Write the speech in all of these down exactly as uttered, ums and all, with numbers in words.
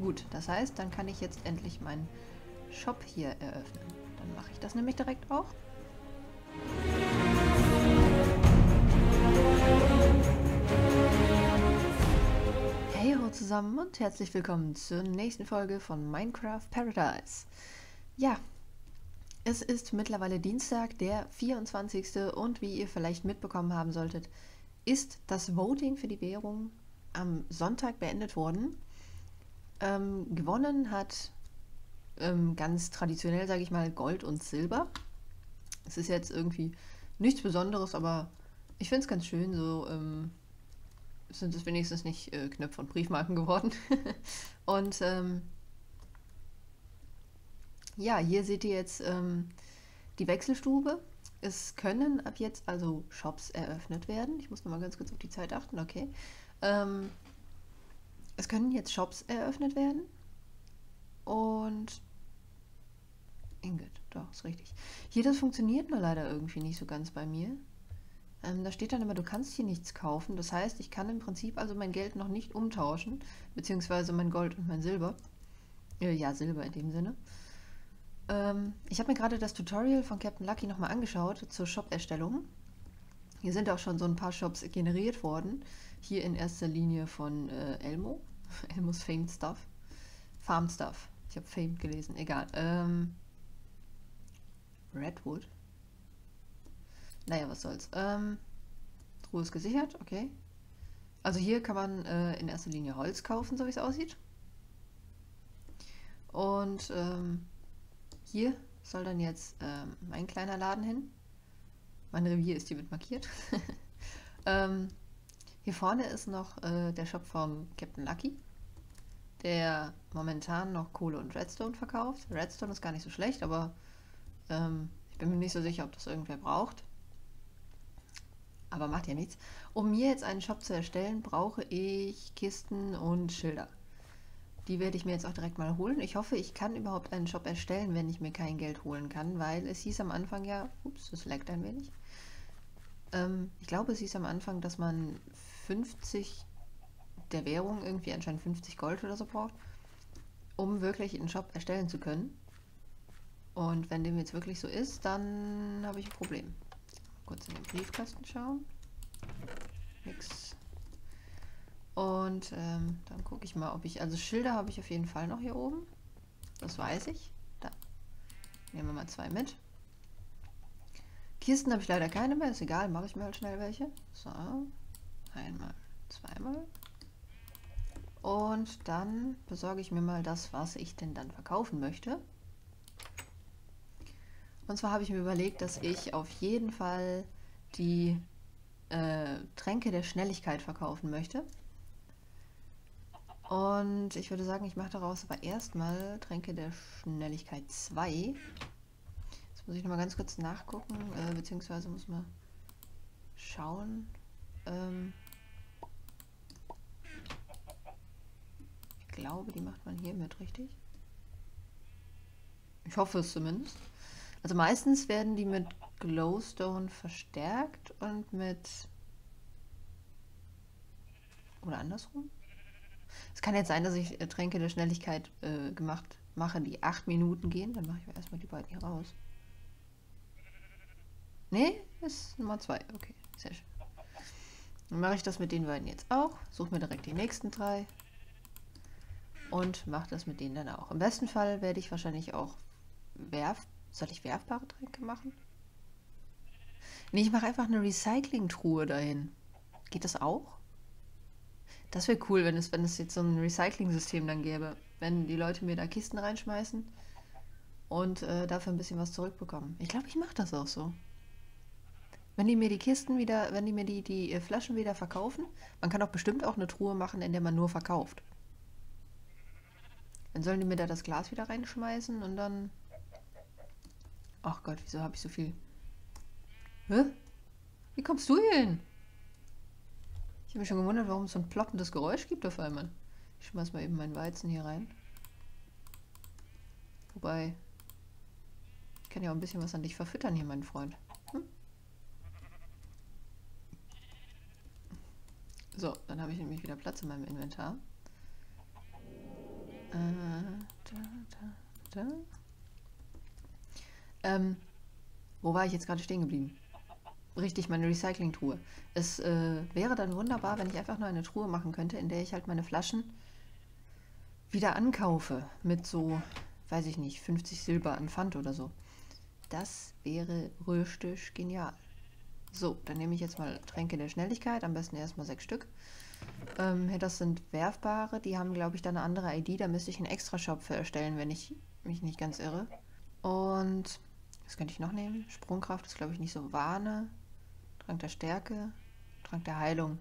Gut, das heißt, dann kann ich jetzt endlich meinen Shop hier eröffnen. Dann mache ich das nämlich direkt auch. Hey ho zusammen und herzlich willkommen zur nächsten Folge von Minecraft Paradise. Ja, es ist mittlerweile Dienstag, der vierundzwanzigste und wie ihr vielleicht mitbekommen haben solltet, ist das Voting für die Währung am Sonntag beendet worden. Ähm, gewonnen hat ähm, ganz traditionell, sage ich mal, Gold und Silber. Es ist jetzt irgendwie nichts Besonderes, aber ich finde es ganz schön, so ähm, sind es wenigstens nicht äh, Knöpfe und Briefmarken geworden. Und ähm, ja, hier seht ihr jetzt ähm, die Wechselstube. Es können ab jetzt also Shops eröffnet werden. Ich muss nochmal ganz kurz auf die Zeit achten, okay. Ähm, es können jetzt Shops eröffnet werden und Ingot, doch, ist richtig. Hier, das funktioniert nur leider irgendwie nicht so ganz bei mir. Ähm, da steht dann immer, du kannst hier nichts kaufen. Das heißt, ich kann im Prinzip also mein Geld noch nicht umtauschen, beziehungsweise mein Gold und mein Silber. Äh, ja, Silber in dem Sinne. Ähm, ich habe mir gerade das Tutorial von Captain Lucky nochmal angeschaut zur Shop-Erstellung. Hier sind auch schon so ein paar Shops generiert worden. Hier in erster Linie von äh, Elmo. Elmos Famed Stuff. Farmed Stuff. Ich habe Famed gelesen, egal. Ähm, Redwood. Naja, was soll's. Ähm, Ruhe ist gesichert, okay. Also hier kann man äh, in erster Linie Holz kaufen, so wie es aussieht. Und ähm, hier soll dann jetzt ähm, mein kleiner Laden hin. Mein Revier ist hiermit markiert. ähm, hier vorne ist noch äh, der Shop von Captain Lucky, der momentan noch Kohle und Redstone verkauft. Redstone ist gar nicht so schlecht, aber ähm, ich bin mir nicht so sicher, ob das irgendwer braucht. Aber macht ja nichts. Um mir jetzt einen Shop zu erstellen, brauche ich Kisten und Schilder. Die werde ich mir jetzt auch direkt mal holen. Ich hoffe, ich kann überhaupt einen Shop erstellen, wenn ich mir kein Geld holen kann, weil es hieß am Anfang ja... Ups, das laggt ein wenig. Ähm, ich glaube, es hieß am Anfang, dass man fünfzig der Währung, irgendwie anscheinend fünfzig Gold oder so braucht, um wirklich einen Shop erstellen zu können. Und wenn dem jetzt wirklich so ist, dann habe ich ein Problem. Kurz in den Briefkasten schauen. Nix. Und ähm, dann gucke ich mal, ob ich... Also Schilder habe ich auf jeden Fall noch hier oben. Das weiß ich. Da. Nehmen wir mal zwei mit. Kisten habe ich leider keine mehr. Ist egal, mache ich mir halt schnell welche. So. Einmal, zweimal. Und dann besorge ich mir mal das, was ich denn dann verkaufen möchte. Und zwar habe ich mir überlegt, dass ich auf jeden Fall die äh, Tränke der Schnelligkeit verkaufen möchte. Und ich würde sagen, ich mache daraus aber erstmal Tränke der Schnelligkeit zwei. Jetzt muss ich nochmal ganz kurz nachgucken, äh, beziehungsweise muss man schauen. Ähm ich glaube, die macht man hier mit, richtig? Ich hoffe es zumindest. Also meistens werden die mit Glowstone verstärkt und mit... Oder andersrum? Es kann jetzt sein, dass ich Tränke der Schnelligkeit äh, gemacht mache, die acht Minuten gehen. Dann mache ich mir erstmal die beiden hier raus. Nee, ist Nummer zwei. Okay, sehr schön. Dann mache ich das mit den beiden jetzt auch. Suche mir direkt die nächsten drei. Und mache das mit denen dann auch. Im besten Fall werde ich wahrscheinlich auch werfen. Soll ich werfbare Tränke machen? Nee, ich mache einfach eine Recycling-Truhe dahin. Geht das auch? Das wäre cool, wenn es, wenn es jetzt so ein Recycling-System dann gäbe. Wenn die Leute mir da Kisten reinschmeißen und äh, dafür ein bisschen was zurückbekommen. Ich glaube, ich mache das auch so. Wenn die mir die Kisten wieder, wenn die mir die, die Flaschen wieder verkaufen, man kann auch bestimmt auch eine Truhe machen, in der man nur verkauft. Dann sollen die mir da das Glas wieder reinschmeißen und dann... Ach Gott, wieso habe ich so viel? Hä? Wie kommst du hier hin? Ich habe mich schon gewundert, warum es so ein ploppendes Geräusch gibt auf einmal. Ich schmeiß mal eben meinen Weizen hier rein. Wobei, ich kann ja auch ein bisschen was an dich verfüttern hier, mein Freund. Hm? So, dann habe ich nämlich wieder Platz in meinem Inventar. Äh, Da. Ähm, wo war ich jetzt gerade stehen geblieben? Richtig, meine Recycling-Truhe. Es äh, wäre dann wunderbar, wenn ich einfach nur eine Truhe machen könnte, in der ich halt meine Flaschen wieder ankaufe. Mit so, weiß ich nicht, fünfzig Silber an Pfand oder so. Das wäre röstisch genial. So, dann nehme ich jetzt mal Tränke der Schnelligkeit, am besten erstmal sechs Stück. Ähm, das sind werfbare, die haben, glaube ich, dann eine andere I D, da müsste ich einen Extra-Shop für erstellen, wenn ich mich nicht ganz irre. Und, was könnte ich noch nehmen? Sprungkraft ist, glaube ich, nicht so Wahne. Trank der Stärke, Trank der Heilung.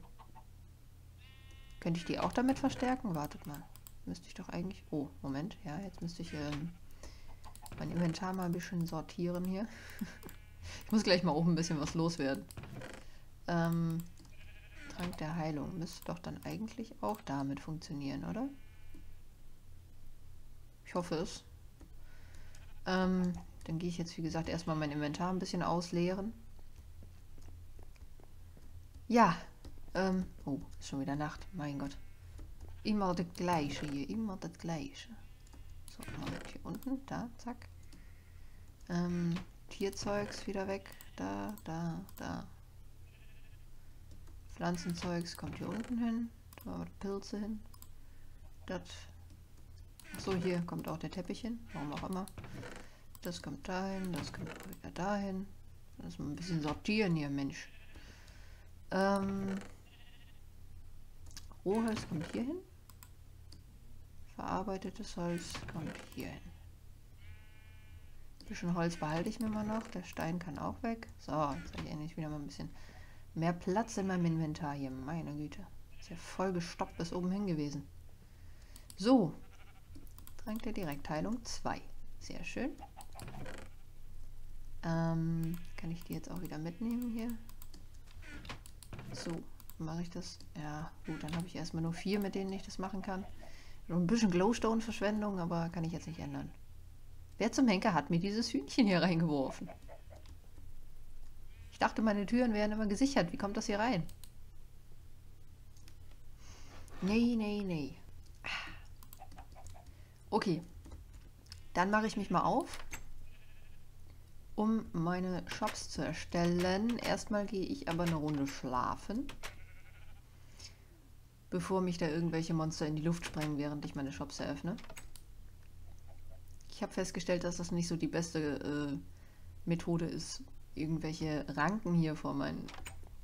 Könnte ich die auch damit verstärken? Wartet mal, müsste ich doch eigentlich... Oh, Moment, ja, jetzt müsste ich ähm, mein Inventar mal ein bisschen sortieren hier. Ich muss gleich mal oben ein bisschen was loswerden. Ähm, Trank der Heilung müsste doch dann eigentlich auch damit funktionieren, oder? Ich hoffe es. Ähm, dann gehe ich jetzt, wie gesagt, erstmal mein Inventar ein bisschen ausleeren. Ja. Ähm, oh, ist schon wieder Nacht. Mein Gott. Immer das Gleiche hier. Immer das Gleiche. So, hier unten. Da, zack. Ähm... Tierzeugs wieder weg. Da, da, da. Pflanzenzeugs kommt hier unten hin. Da haben wir Pilze hin. Das. So, hier kommt auch der Teppich hin. Warum auch immer. Das kommt dahin. Das kommt wieder dahin. Lass mal ein bisschen sortieren hier, Mensch. Ähm. Rohholz kommt hier hin. Verarbeitetes Holz kommt hier hin. Ein bisschen Holz behalte ich mir mal noch. Der Stein kann auch weg. So, jetzt habe ich endlich wieder mal ein bisschen mehr Platz in meinem Inventar hier. Meine Güte. Ist ja voll gestoppt bis oben hin gewesen. So. Trank der Direktheilung zwei. Sehr schön. Ähm, kann ich die jetzt auch wieder mitnehmen hier? So, mache ich das? Ja, gut, dann habe ich erstmal nur vier, mit denen ich das machen kann. Noch ein bisschen Glowstone-Verschwendung, aber kann ich jetzt nicht ändern. Wer zum Henker hat mir dieses Hühnchen hier reingeworfen? Ich dachte, meine Türen wären immer gesichert. Wie kommt das hier rein? Nee, nee, nee. Okay. Dann mache ich mich mal auf, um meine Shops zu erstellen. Erstmal gehe ich aber eine Runde schlafen, bevor mich da irgendwelche Monster in die Luft sprengen, während ich meine Shops eröffne. Ich habe festgestellt, dass das nicht so die beste äh, Methode ist, irgendwelche Ranken hier vor mein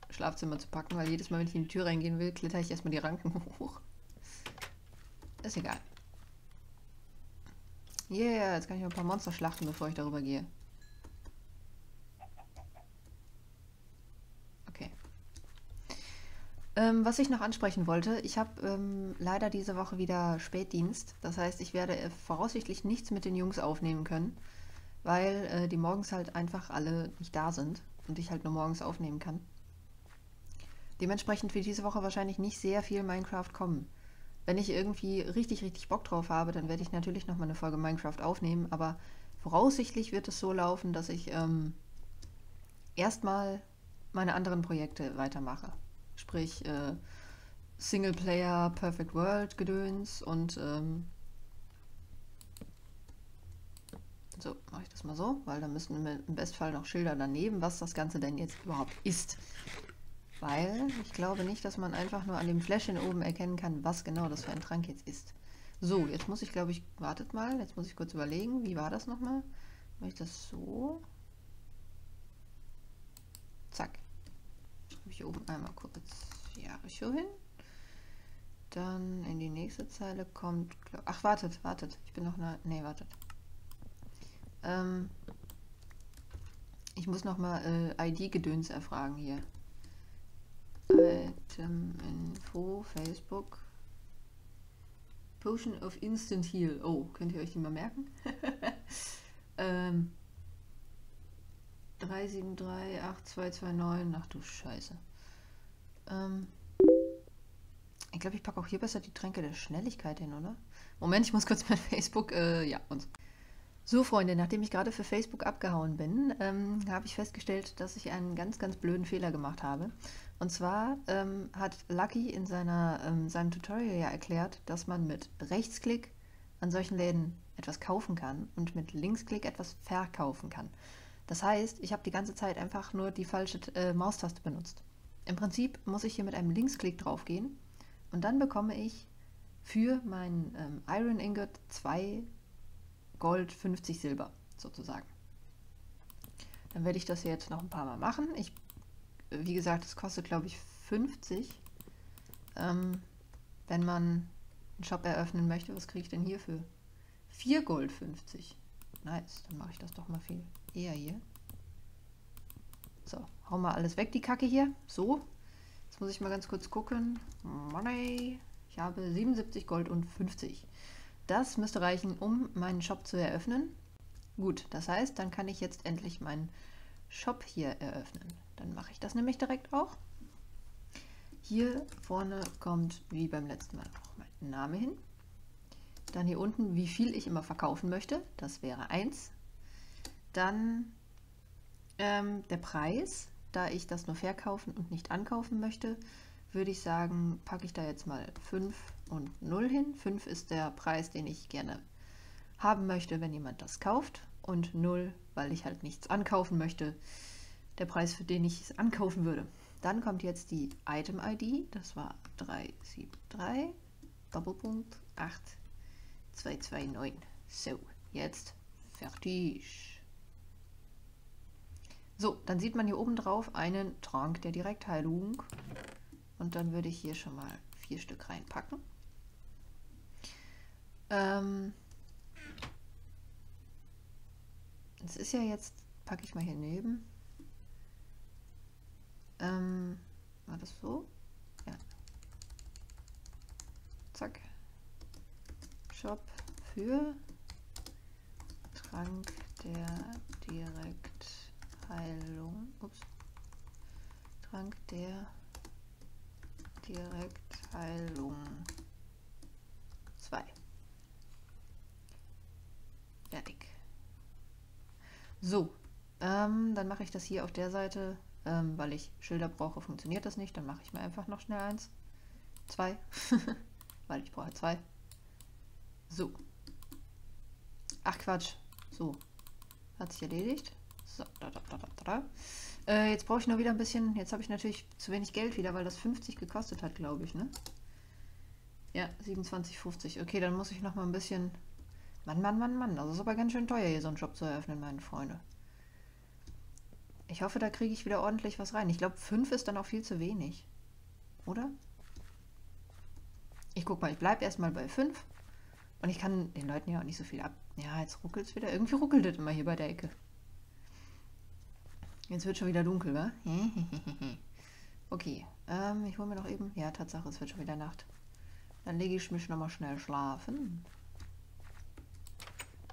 Schlafzimmer zu packen, weil jedes Mal, wenn ich in die Tür reingehen will, kletter ich erstmal die Ranken hoch. Ist egal. Yeah, jetzt kann ich noch ein paar Monster schlachten, bevor ich darüber gehe. Okay. Ähm, was ich noch ansprechen wollte, ich habe ähm, leider diese Woche wieder Spätdienst. Das heißt, ich werde äh, voraussichtlich nichts mit den Jungs aufnehmen können, weil äh, die morgens halt einfach alle nicht da sind und ich halt nur morgens aufnehmen kann. Dementsprechend wird diese Woche wahrscheinlich nicht sehr viel Minecraft kommen. Wenn ich irgendwie richtig, richtig Bock drauf habe, dann werde ich natürlich nochmal eine Folge Minecraft aufnehmen, aber voraussichtlich wird es so laufen, dass ich ähm, erstmal meine anderen Projekte weitermache. Sprich äh, Singleplayer, Perfect World, Gedöns und ähm so, mache ich das mal so, weil da müssen im Bestfall noch Schilder daneben, was das Ganze denn jetzt überhaupt ist. Weil ich glaube nicht, dass man einfach nur an dem Fläschchen oben erkennen kann, was genau das für ein Trank jetzt ist. So, jetzt muss ich glaube ich, wartet mal, jetzt muss ich kurz überlegen, wie war das nochmal? Mache ich das so? Zack. Habe ich hier oben einmal kurz Jaricho hin. Dann in die nächste Zeile kommt... Glaub, ach, wartet, wartet. Ich bin noch... Ne, nee, wartet. Ähm, ich muss nochmal äh, I D-Gedöns erfragen hier. Item Info, Facebook. Potion of Instant Heal. Oh, könnt ihr euch die mal merken? ähm... drei sieben drei acht zwei zwei neun. Ach du Scheiße. Ähm, ich glaube, ich packe auch hier besser die Tränke der Schnelligkeit hin, oder? Moment, ich muss kurz mein Facebook... Äh, ja, und so. So, Freunde, nachdem ich gerade für Facebook abgehauen bin, ähm, habe ich festgestellt, dass ich einen ganz, ganz blöden Fehler gemacht habe. Und zwar ähm, hat Lucky in seiner, ähm, seinem Tutorial ja erklärt, dass man mit Rechtsklick an solchen Läden etwas kaufen kann und mit Linksklick etwas verkaufen kann. Das heißt, ich habe die ganze Zeit einfach nur die falsche äh, Maustaste benutzt. Im Prinzip muss ich hier mit einem Linksklick drauf gehen und dann bekomme ich für meinen ähm, Iron Ingot zwei Gold, fünfzig Silber sozusagen. Dann werde ich das hier jetzt noch ein paar Mal machen. Ich, wie gesagt, es kostet glaube ich fünfzig, ähm, wenn man einen Shop eröffnen möchte. Was kriege ich denn hier für? vier Gold fünfzig. Nice, dann mache ich das doch mal viel eher hier. So, hau mal alles weg, die Kacke hier. So, jetzt muss ich mal ganz kurz gucken. Money, ich habe siebenundsiebzig Gold und fünfzig. Das müsste reichen, um meinen Shop zu eröffnen. Gut, das heißt, dann kann ich jetzt endlich meinen Shop hier eröffnen. Dann mache ich das nämlich direkt auch. Hier vorne kommt, wie beim letzten Mal, auch mein Name hin. Dann hier unten, wie viel ich immer verkaufen möchte. Das wäre eins. Dann ähm, der Preis. Da ich das nur verkaufen und nicht ankaufen möchte, würde ich sagen, packe ich da jetzt mal fünf und null hin. fünf ist der Preis, den ich gerne haben möchte, wenn jemand das kauft, und null, weil ich halt nichts ankaufen möchte, der Preis, für den ich es ankaufen würde. Dann kommt jetzt die Item-I D, das war drei sieben drei Doppelpunkt acht zwei zwei neun. So, jetzt fertig. So, dann sieht man hier oben drauf einen Trank der Direktheilung und dann würde ich hier schon mal vier Stück reinpacken. Ähm... Das ist ja jetzt, packe ich mal hier neben. Ähm, war das so? Ja. Zack. Shop für Trank der Direktheilung. Ups. Trank der Direktheilung zwei. Fertig. So, ähm, dann mache ich das hier auf der Seite, ähm, weil ich Schilder brauche, funktioniert das nicht. Dann mache ich mir einfach noch schnell eins, zwei, weil ich brauche zwei. So. Ach Quatsch, so, hat sich erledigt. So, da, da, da, da, da. Äh, jetzt brauche ich nur wieder ein bisschen, jetzt habe ich natürlich zu wenig Geld wieder, weil das fünfzig gekostet hat, glaube ich, ne? Ja, siebenundzwanzig fünfzig. Okay, dann muss ich noch mal ein bisschen... Mann, Mann, Mann, Mann, das ist aber ganz schön teuer, hier so einen Shop zu eröffnen, meine Freunde. Ich hoffe, da kriege ich wieder ordentlich was rein. Ich glaube, fünf ist dann auch viel zu wenig. Oder? Ich guck mal, ich bleibe erstmal bei fünf. Und ich kann den Leuten ja auch nicht so viel ab... Ja, jetzt ruckelt es wieder. Irgendwie ruckelt es immer hier bei der Ecke. Jetzt wird schon wieder dunkel, wa? Okay, ähm, ich hole mir noch eben... Ja, Tatsache, es wird schon wieder Nacht. Dann lege ich mich nochmal schnell schlafen.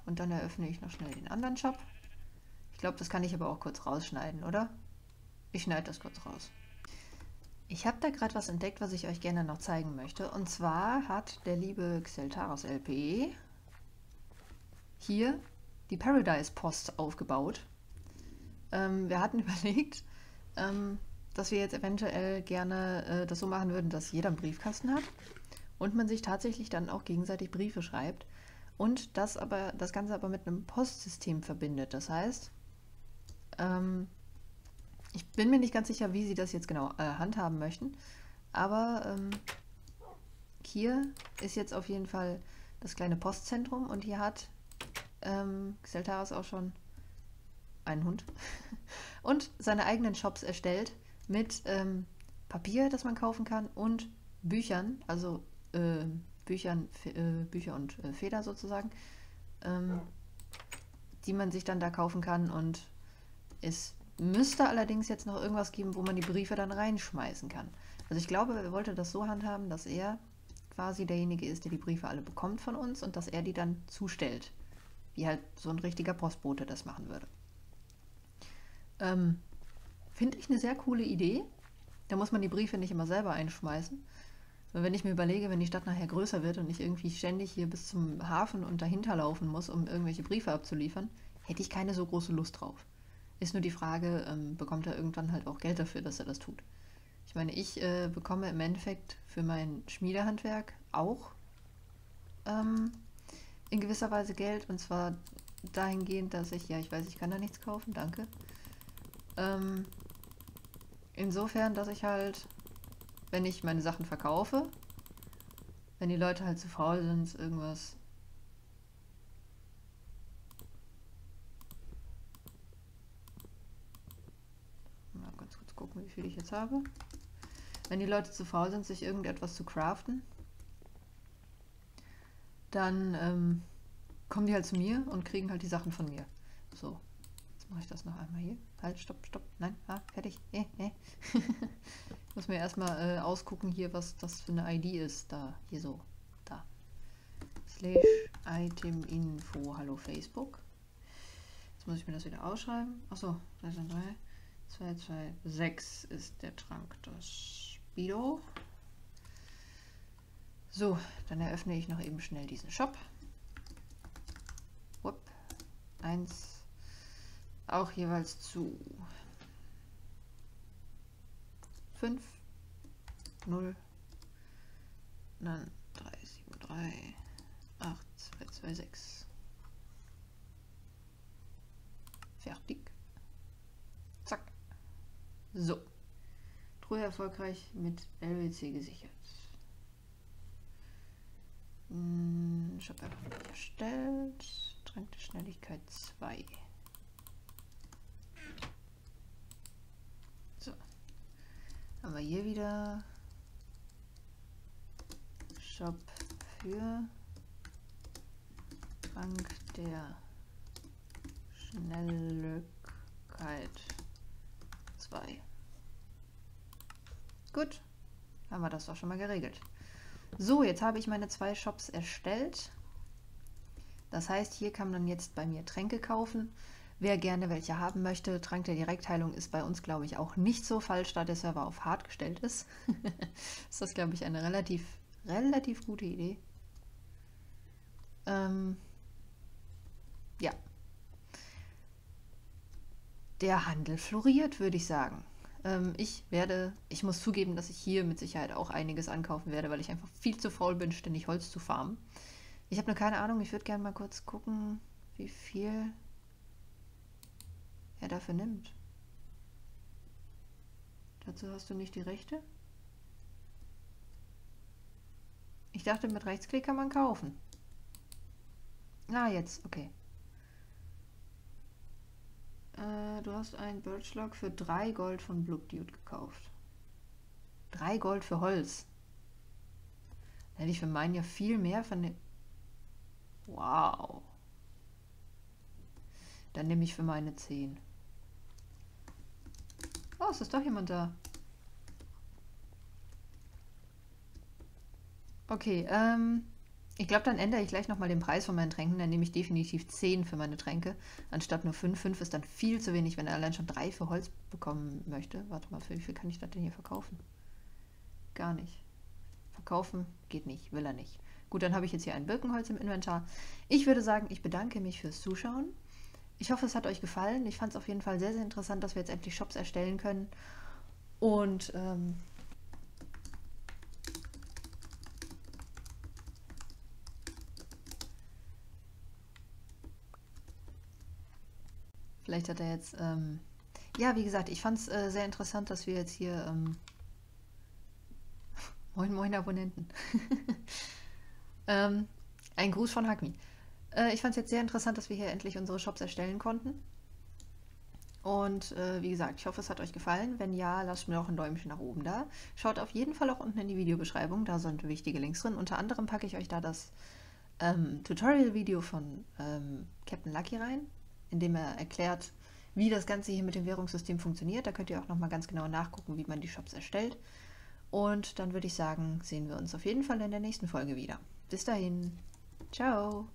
Und dann eröffne ich noch schnell den anderen Shop. Ich glaube, das kann ich aber auch kurz rausschneiden, oder? Ich schneide das kurz raus. Ich habe da gerade was entdeckt, was ich euch gerne noch zeigen möchte. Und zwar hat der liebe Xeltaras L P hier die Paradise Post aufgebaut. Ähm, wir hatten überlegt, ähm, dass wir jetzt eventuell gerne äh, das so machen würden, dass jeder einen Briefkasten hat und man sich tatsächlich dann auch gegenseitig Briefe schreibt. Und das, aber, das Ganze aber mit einem Postsystem verbindet. Das heißt, ähm, ich bin mir nicht ganz sicher, wie sie das jetzt genau äh, handhaben möchten. Aber ähm, hier ist jetzt auf jeden Fall das kleine Postzentrum. Und hier hat ähm, Xeltaras auch schon einen Hund und seine eigenen Shops erstellt mit ähm, Papier, das man kaufen kann, und Büchern, also äh, Büchern, äh, Bücher und äh, Feder sozusagen, ähm, die man sich dann da kaufen kann, und es müsste allerdings jetzt noch irgendwas geben, wo man die Briefe dann reinschmeißen kann. Also ich glaube, er wollte das so handhaben, dass er quasi derjenige ist, der die Briefe alle bekommt von uns und dass er die dann zustellt, wie halt so ein richtiger Postbote das machen würde. Ähm, finde ich eine sehr coole Idee. Da muss man die Briefe nicht immer selber einschmeißen. Wenn ich mir überlege, wenn die Stadt nachher größer wird und ich irgendwie ständig hier bis zum Hafen und dahinter laufen muss, um irgendwelche Briefe abzuliefern, hätte ich keine so große Lust drauf. Ist nur die Frage, ähm, bekommt er irgendwann halt auch Geld dafür, dass er das tut? Ich meine, ich äh, bekomme im Endeffekt für mein Schmiedehandwerk auch ähm, in gewisser Weise Geld, und zwar dahingehend, dass ich, ja, ich weiß, ich kann da nichts kaufen, danke. Ähm, insofern, dass ich halt, wenn ich meine Sachen verkaufe, wenn die Leute halt zu faul sind, irgendwas... Mal ganz kurz gucken, wie viel ich jetzt habe. Wenn die Leute zu faul sind, sich irgendetwas zu craften, dann ähm, kommen die halt zu mir und kriegen halt die Sachen von mir. So, jetzt mache ich das noch einmal hier. Halt, stopp, stopp, nein, ah, fertig. Eh, eh. Ich muss mir erstmal äh, ausgucken hier, was das für eine I D ist. Da, hier so, da. Slash Item Info, hallo Facebook. Jetzt muss ich mir das wieder ausschreiben. Achso, zwei zwei sechs ist der Trank, das Bido. So, dann eröffne ich noch eben schnell diesen Shop. Upp, eins. Auch jeweils zu fünf, null, dann drei, sieben, drei, acht, zwei, zwei, sechs. Fertig. Zack. So. Truhe erfolgreich mit L W C gesichert. Shop erstellt. Trank der Schnelligkeit zwei. So. Haben wir hier wieder Shop für Trank der Schnelligkeit zwei. Gut. Haben wir das doch schon mal geregelt. So, jetzt habe ich meine zwei Shops erstellt. Das heißt, hier kann man jetzt bei mir Tränke kaufen. Wer gerne welche haben möchte, Trank der Direktheilung ist bei uns, glaube ich, auch nicht so falsch, da der Server auf hart gestellt ist. Ist das, glaube ich, eine relativ, relativ gute Idee. Ähm, ja. Der Handel floriert, würde ich sagen. Ich werde, ich muss zugeben, dass ich hier mit Sicherheit auch einiges ankaufen werde, weil ich einfach viel zu faul bin, ständig Holz zu farmen. Ich habe nur keine Ahnung, ich würde gerne mal kurz gucken, wie viel er dafür nimmt. Dazu hast du nicht die Rechte? Ich dachte, mit Rechtsklick kann man kaufen. Ah, jetzt, okay. Du hast einen Birchlock für drei Gold von Bloop Dude gekauft. drei Gold für Holz. Dann hätte ich für meinen ja viel mehr von den... Wow. Dann nehme ich für meine zehn. Oh, es ist doch jemand da. Okay, ähm... ich glaube, dann ändere ich gleich nochmal den Preis von meinen Tränken. Dann nehme ich definitiv zehn für meine Tränke, anstatt nur fünf. fünf ist dann viel zu wenig, wenn er allein schon drei für Holz bekommen möchte. Warte mal, für wie viel kann ich das denn hier verkaufen? Gar nicht. Verkaufen geht nicht, will er nicht. Gut, dann habe ich jetzt hier ein Birkenholz im Inventar. Ich würde sagen, ich bedanke mich fürs Zuschauen. Ich hoffe, es hat euch gefallen. Ich fand es auf jeden Fall sehr, sehr interessant, dass wir jetzt endlich Shops erstellen können. Und... Ähm, vielleicht hat er jetzt, ähm, ja, wie gesagt, ich fand es äh, sehr interessant, dass wir jetzt hier, ähm, moin moin Abonnenten, ähm, ein Gruß von Hackni. Äh, ich fand es jetzt sehr interessant, dass wir hier endlich unsere Shops erstellen konnten. Und äh, wie gesagt, ich hoffe, es hat euch gefallen. Wenn ja, lasst mir auch ein Däumchen nach oben da. Schaut auf jeden Fall auch unten in die Videobeschreibung, da sind wichtige Links drin. Unter anderem packe ich euch da das ähm, Tutorial-Video von ähm, Captain Lucky rein, indem er erklärt, wie das Ganze hier mit dem Währungssystem funktioniert. Da könnt ihr auch nochmal ganz genau nachgucken, wie man die Shops erstellt. Und dann würde ich sagen, sehen wir uns auf jeden Fall in der nächsten Folge wieder. Bis dahin, ciao!